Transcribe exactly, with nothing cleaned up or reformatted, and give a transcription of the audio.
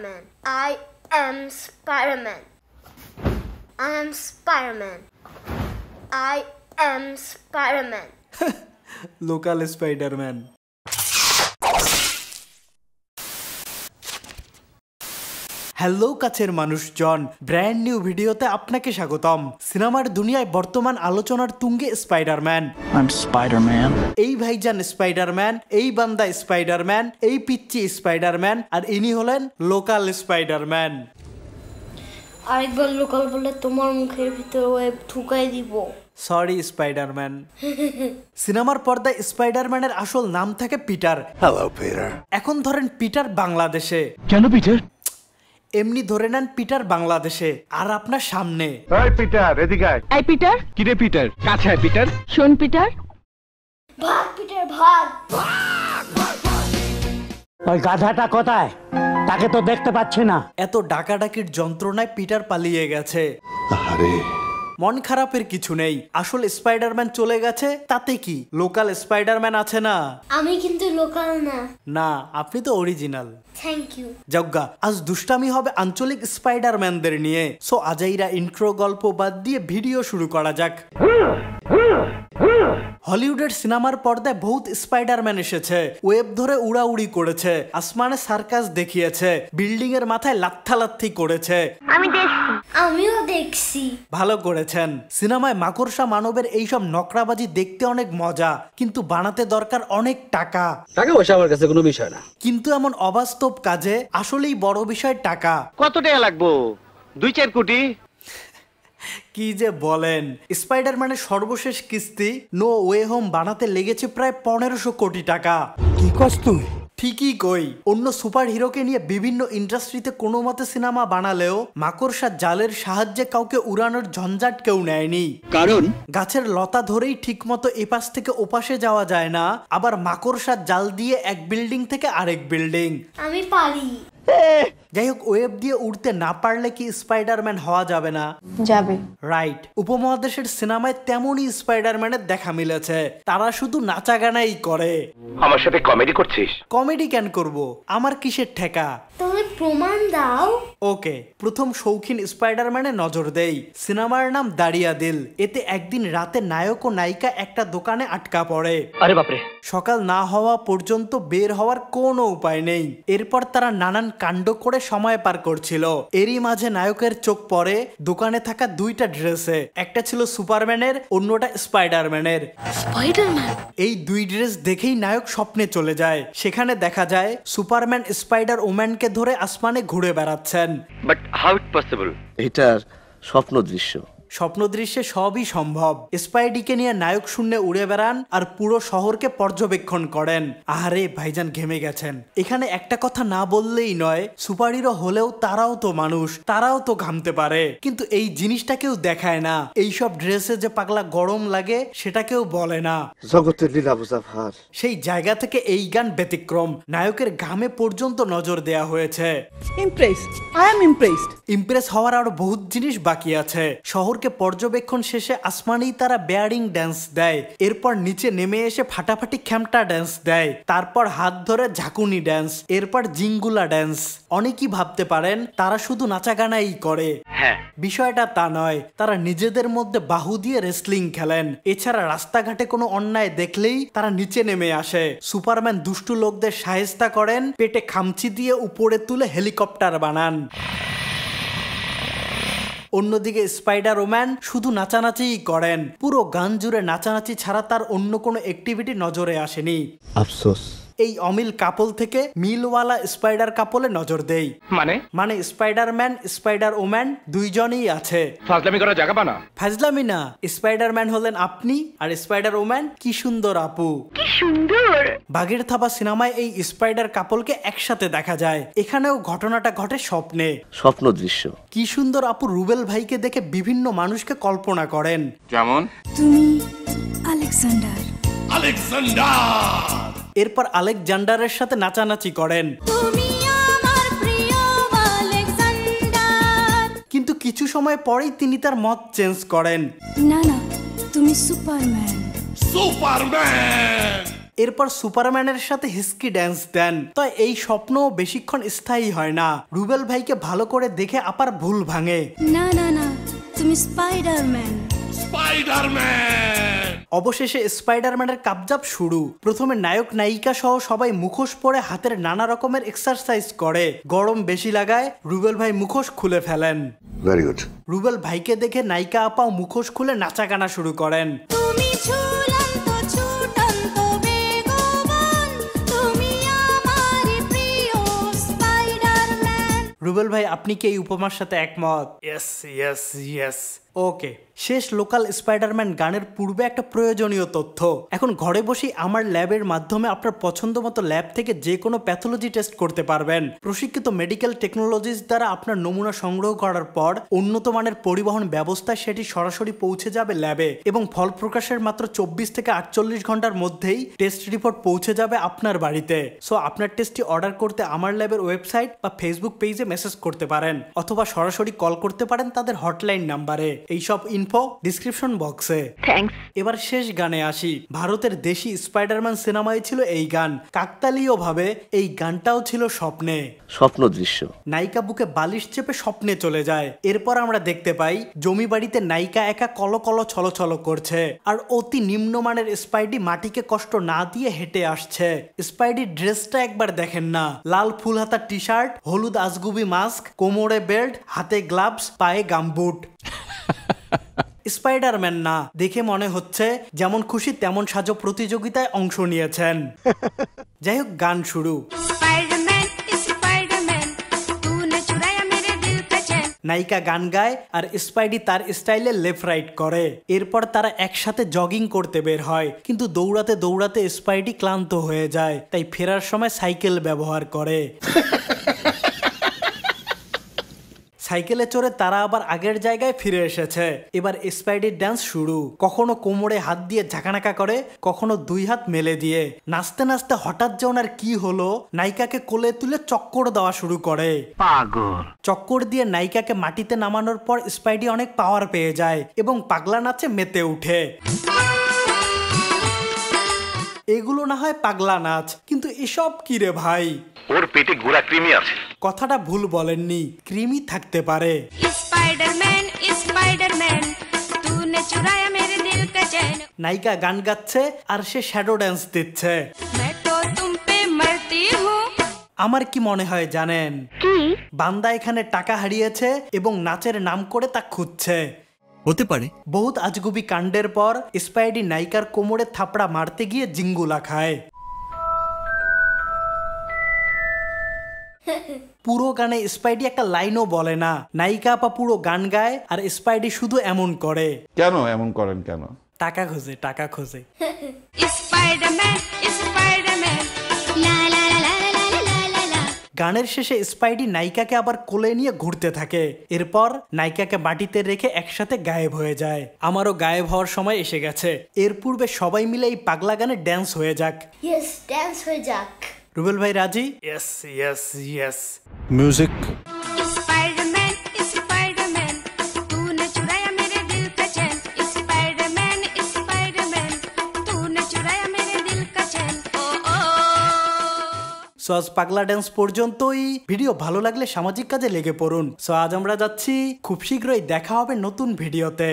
Spider-Man. I am Spider-Man. I am Spider-Man. I am Spider-Man. Local Spider-Man. Hello কাছের মানুষজন, brand new ভিডিওতে আপনাকে স্বাগতম। সিনেমার দুনিয়ায় বর্তমান আলোচনার তুঙ্গে স্পাইডারম্যান। I am Spiderman. এই ভাইজান স্পাইডারম্যান, এই বান্দা স্পাইডারম্যান, এই পিচ্চি স্পাইডারম্যান, আর ইনি হলেন লোকাল স্পাইডারম্যান। আরেকবার লোকাল বলে তোমার মুখের ভিতরে ওয়েব ঢুকাই দিব। Sorry Spiderman. সিনেমার পর্দায় স্পাইডারম্যানের আসল নাম থাকে পিটার। Hello Peter. এখন ধরেন পিটার বাংলাদেশে। কেন পিটার? এমনি ধরে নেন পিটার বাংলাদেশে আর আপনার সামনে। এই পিটার এদিকে আয়। এই পিটার। কি রে পিটার? কাছে আয় পিটার। শুন পিটার। ভাগ পিটার ভাগ। ওই গাধাটা কোথায়? তাকে তো দেখতে পাচ্ছি না। এত ডাকাডাকির যন্ত্রণায় পিটার পালিয়ে গেছে। আরে মন খারাপের কিছু নেই, আসল স্পাইডারম্যান চলে গেছে, তাতে কি? লোকাল স্পাইডারম্যান আছে না? আমি কিন্তু লোকাল না। না, আপনি তো অরিজিনাল। Thank you. জগ্গা, আজ দুষ্টামি হবে আঞ্চলিক স্পাইডারম্যানদের নিয়ে। সো আজাইরা ইন্ট্রো গল্প বাদ দিয়ে ভিডিও শুরু করা যাক। হলিউডের সিনেমার পর্দায় বহুত স্পাইডারম্যান এসেছে, ওয়েব ধরে উড়াউড়ি করেছে, আসমানে সার্কাস দেখিয়েছে, বিল্ডিং এর মাথায় লাত্থালাত্থি করেছে। আমি দেখছি, আমিও দেখছি। ভালো করেছেন। সিনেমায় মাকড়সা মানবের এইসব নকরাবাজি দেখতে অনেক মজা, কিন্তু বানাতে দরকার অনেক টাকা। টাকা পয়সা আমার কাছে কোনো বিষয় না, কিন্তু এমন অবাস্তব কাজে আসলেই বড় বিষয় টাকা। কত টাকা লাগবে? দুই চার কোটি। কি যে বলেন! স্পাইডারম্যানের সর্বশেষ কিস্তি নো ওয়ে হোম বানাতে লেগেছে প্রায় পনেরোশো কোটি টাকা। কি কষ্ট! ঠিকই কই, অন্য সুপার হিরোকে নিয়ে বিভিন্ন ইন্ডাস্ট্রিতে কোনো মতে সিনেমা বানালেও মাকড়সা জালের সাহায্যে কাউকে উড়ানোর ঝঞ্ঝাট কেউ নেয়নি। কারণ গাছের লতা ধরেই ঠিকমতো এপাশ থেকে ওপাশে যাওয়া যায় না, আবার মাকড়সা জাল দিয়ে এক বিল্ডিং থেকে আরেক বিল্ডিং। আমি পারি। যাই হোক, ওয়েব দিয়ে উঠতে না পারলে কি স্পাইডারম্যান হওয়া যাবে না? যাবে, রাইট। উপমহাদেশের সিনেমায় তেমনই স্পাইডারম্যানের দেখা মিলেছে, তারা শুধু নাচাগানাই করে। আমার সাথে কমেডি করছিস? কমেডি কেন করব, আমার কিসের ঠেকা? তুমি প্রমাণ দাও। ওকে, প্রথম শৌখিন স্পাইডারম্যানে নজর দেই। সিনেমার নাম দারিয়া দিল। এতে একদিন রাতে নায়ক ও নায়িকা একটা দোকানে আটকা পড়ে। আরে বাপরে! সকাল না হওয়া পর্যন্ত বের হওয়ার কোনো উপায় নেই। এরপর তারা নানান কাণ্ড করে সময় পার করছিল। এরই মাঝে নায়কের চোখ পড়ে দোকানে থাকা দুইটা ড্রেসে, একটা ছিল সুপারম্যানের, অন্যটা স্পাইডারম্যানের। স্পাইডারম্যান! এই দুই ড্রেস দেখেই নায়ক স্বপ্নে চলে যায়। সেখানে দেখা যায় সুপারম্যান স্পাইডার ওম্যানকে ধরে আসমানে ঘুরে বেড়াচ্ছেন। But how it possible? এটার স্বপ্ন দৃশ্য। স্বপ্ন দৃশ্যে সবই সম্ভব। স্পাইডিকে নিয়ে নায়ক শূন্যে উড়ে বেড়ান আর পুরো শহরকে পর্যবেক্ষণ করেন। আহারে ভাইজান, ঘেমে গেছেন। এখানে একটা কথা না বললেই নয়, সুপার হিরো হলেও তারাও তো মানুষ, তারাও তো ঘামতে পারে, কিন্তু এই জিনিসটা কেউ দেখায় না। এইসব ড্রেসে যে পাগলা গরম লাগে সেটা কেউ বলে না। জগতের লীলা মুজাফার। সেই জায়গা থেকে এই গান ব্যতিক্রম। নায়কের ঘামে পর্যন্ত নজর দেয়া হয়েছে। Impressed, I am impressed. Impress হওয়ার আরো বহুত জিনিস বাকি আছে। শহর পর্যবেক্ষণ শেষে আসমানেই তারা বেয়ারিং ডান্স দেয়, এরপর নিচে নেমে এসে ফাটাফাটি খ্যামটা ডান্স দেয়, তারপর হাত ধরে ঝাঁকুনি ডান্স, এরপর জিঙ্গুলা ডান্স। অনেকেই ভাবতে পারেন তারা শুধু নাচাগানাই করে। হ্যাঁ, বিষয়টা তা নয়। তারা নিজেদের মধ্যে বাহু দিয়ে রেসলিং খেলেন। এছাড়া রাস্তাঘাটে কোনো অন্যায় দেখলেই তারা নিচে নেমে আসে। সুপারম্যান দুষ্টু লোকদের সাহায্য করেন, পেটে খামচি দিয়ে উপরে তুলে হেলিকপ্টার বানান। অন্যদিকে স্পাইডার ওম্যান শুধু নাচানাচিই করেন। পুরো গান জুড়ে নাচানাচি ছাড়া তার অন্য কোনো অ্যাক্টিভিটি নজরে আসেনি। আফসোস। এই অমিল কাপল থেকে মিলওয়ালা স্পাইডার কাপলে নজর দেই। মানে মানে স্পাইডারম্যান স্পাইডার ওম্যান দুইজনই আছে। ফাজলামি করা জায়গা বানা। ফাজলামি না, স্পাইডারম্যান হলেন আপনি আর স্পাইডার ওম্যান কি সুন্দর আপু, কি সুন্দর। বাঘের থাবা সিনেমায় এই স্পাইডার কাপলকে একসাথে দেখা যায়। এখানেও ঘটনাটা ঘটে স্বপ্নে, স্বপ্ন দৃশ্য। কি সুন্দর আপু রুবেল ভাইকে দেখে বিভিন্ন মানুষকে কল্পনা করেন। যেমন তুমি আলেকজান্ডার। আলেকজান্ডার! এরপর আলেকজান্ডারের সাথে নাচানাচি করেন। কিন্তু কিছু সময় পরেই তিনি তার মত চেঞ্জ করেন। না না, তুমি সুপারম্যান। সুপারম্যান! এরপর সুপারম্যানের সাথে হিসকি ড্যান্স দেন। তো এই স্বপ্ন বেশিক্ষণ স্থায়ী হয় না, রুবেল ভাইকে ভালো করে দেখে আপার ভুল ভাঙে। না না না, তুমি স্পাইডারম্যান স্পাইডারম্যান। অবশেষে স্পাইডারম্যানের কাবজাব শুরু। প্রথমে নায়ক নায়িকা সহ সবাই মুখোশ পরে হাতের নানা রকমের এক্সারসাইজ করে। গরম বেশি লাগায় রুবেল ভাই মুখোশ খুলে ফেলেন। Very good. রুবেল ভাইকে দেখে নায়িকা আপাও মুখোশ খুলে নাচা গানা শুরু করেন। রুবেল ভাই, আপনি কি এই উপমার সাথে একমত? Yes yes yes, okay. শেষ লোকাল স্পাইডারম্যান গানের পূর্বে একটা প্রয়োজনীয় তথ্য। এখন ঘরে বসে আমার ল্যাবের মাধ্যমে আপনার পছন্দ মতো ল্যাব থেকে যে কোনো প্যাথোলজি টেস্ট করতে পারবেন। প্রশিক্ষিত মেডিকেল টেকনোলজিস দ্বারা আপনার নমুনা সংগ্রহ করার পর উন্নত মানের পরিবহন ব্যবস্থায় সেটি সরাসরি পৌঁছে যাবে ল্যাবে এবং ফল প্রকাশের মাত্র চব্বিশ থেকে আটচল্লিশ ঘন্টার মধ্যেই টেস্ট রিপোর্ট পৌঁছে যাবে আপনার বাড়িতে। সো আপনার টেস্টটি অর্ডার করতে আমার ল্যাবের ওয়েবসাইট বা ফেসবুক পেজে মেসেজ করতে পারেন অথবা সরাসরি কল করতে পারেন তাদের হটলাইন নাম্বারে। এইসব ইনফো ডিসক্রিপশন বক্সে। থ্যাঙ্কস। এবার শেষ গানে আসি। ভারতের দেশি স্পাইডারম্যান সিনেমায় ছিল এই গান। কাকতালীয় ভাবে এই গানটাও ছিল স্বপ্নে। স্বপ্ন দৃশ্য, নায়িকা বুকে বালিশ চেপে স্বপ্নে চলে যায়। এরপর আমরা দেখতে পাই জমি বাড়িতে নায়িকা একা কলকল ছলছল করছে আর অতি নিম্নমানের স্পাইডি মাটিকে কষ্ট না দিয়ে হেঁটে আসছে। স্পাইডি ড্রেসটা একবার দেখেন না, লাল ফুল হাতা টি শার্ট, হলুদ আজগুবি মাস্ক, কোমরে বেল্ট, হাতে গ্লাভস, পায়ে গামবুট। স্পাইডারম্যান না, দেখে মনে হচ্ছে যেমন খুশি তেমন সাজো প্রতিযোগিতায় অংশ নিয়েছেন। যাই হোক, গান শুরু। নায়িকা গান গায় আর স্পাইডি তার স্টাইলে লেফট রাইট করে। এরপর তারা একসাথে জগিং করতে বের হয়, কিন্তু দৌড়াতে দৌড়াতে স্পাইডি ক্লান্ত হয়ে যায়, তাই ফেরার সময় সাইকেল ব্যবহার করে। সাইকেলে চড়ে তারা আবার আগের জায়গায় ফিরে এসেছে। এবার স্পাইডার ডান্স শুরু। কখনো কোমরে হাত দিয়ে ঝাঁকানাকা করে, কখনো দুই হাত মেলে দিয়ে। নাচতে নাচতে হঠাৎ যে ওনার কি হলো, নায়িকাকে কোলে তুলে চক্কর দেওয়া শুরু করে। পাগল। চক্কর দিয়ে নায়িকাকে মাটিতে নামানোর পর স্পাইডি অনেক পাওয়ার পেয়ে যায় এবং পাগলা নাচে মেতে উঠে। এগুলো না হয় পাগলা নাচ, কিন্তু এসব কি রে ভাই? ওর পেটে গোড়া কৃমি আছে। কথাটা ভুল বলেননি, কৃমি থাকতে পারে। স্পাইডারম্যান স্পাইডারম্যান তুনে চুরায়া মেরে দিল কা চেন। নায়িকা গান গাচ্ছে আর সে শ্যাডো ড্যান্স দিচ্ছে। मैं तो तुम पे मरती हूं। আমার কি মনে হয় জানেন কি? বান্দা এখানে টাকা হারিয়েছে এবং নাচের নাম করে তা খুঁজছে। হতে পারে। বহুত আজগুবি কাণ্ডের পর স্পাইডি নায়িকার কোমরে থাপড়া মারতে গিয়ে জিঙ্গুলা খায়। পুরো গানে স্পাইডি একটা লাইনও বলে না। নায়িকা আপা পুরো গান গায় আর স্পাইডি শুধু এমন করে। কেন এমন করেন? কেন? টাকা খোঁজে, টাকা খোঁজে। স্পাইডারম্যান স্পাইডারম্যান লা লা লা লা লা। গানের শেষে স্পাইডি নায়িকাকে আবার কোলে নিয়ে ঘুরতে থাকে। এরপর নায়িকাকে মাটিতে রেখে একসাথে গায়েব হয়ে যায়। আমারও গায়েব হওয়ার সময় এসে গেছে। এর পূর্বে সবাই মিলে এই পাগলা গানে ড্যান্স হয়ে যাক। ইয়েস, ড্যান্স হয়ে যাক। রুবেল ভাই রাজি? Yes yes yes. Music. Spiderman Spiderman তুনে চুরায়া মেরে দিল কা চেন। স্পাইডারম্যান স্পাইডারম্যান তুনে চুরায়া মেরে দিল কা চেন। ও ও। সো আজ পাগলা ডান্স পর্যন্তই। ভিডিও ভালো লাগলে সামাজিক কাজে লেগে পড়ুন। সো আজ আমরা যাচ্ছি, খুব শীঘ্রই দেখা হবে নতুন ভিডিওতে।